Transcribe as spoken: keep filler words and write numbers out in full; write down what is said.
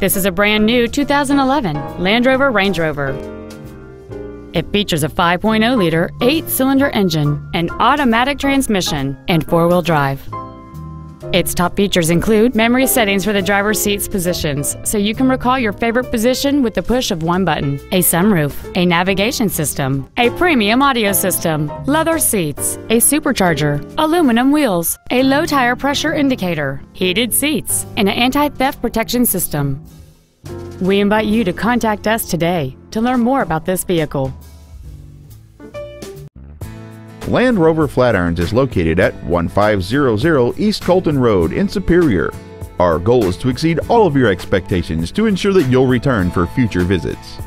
This is a brand new two thousand eleven Land Rover Range Rover. It features a five point oh liter eight-cylinder engine, an automatic transmission, and four-wheel drive. Its top features include memory settings for the driver's seat's positions, so you can recall your favorite position with the push of one button, a sunroof, a navigation system, a premium audio system, leather seats, a supercharger, aluminum wheels, a low tire pressure indicator, heated seats, and an anti-theft protection system. We invite you to contact us today to learn more about this vehicle. Land Rover Flatirons is located at one five zero zero East Colton Road in Superior. Our goal is to exceed all of your expectations to ensure that you'll return for future visits.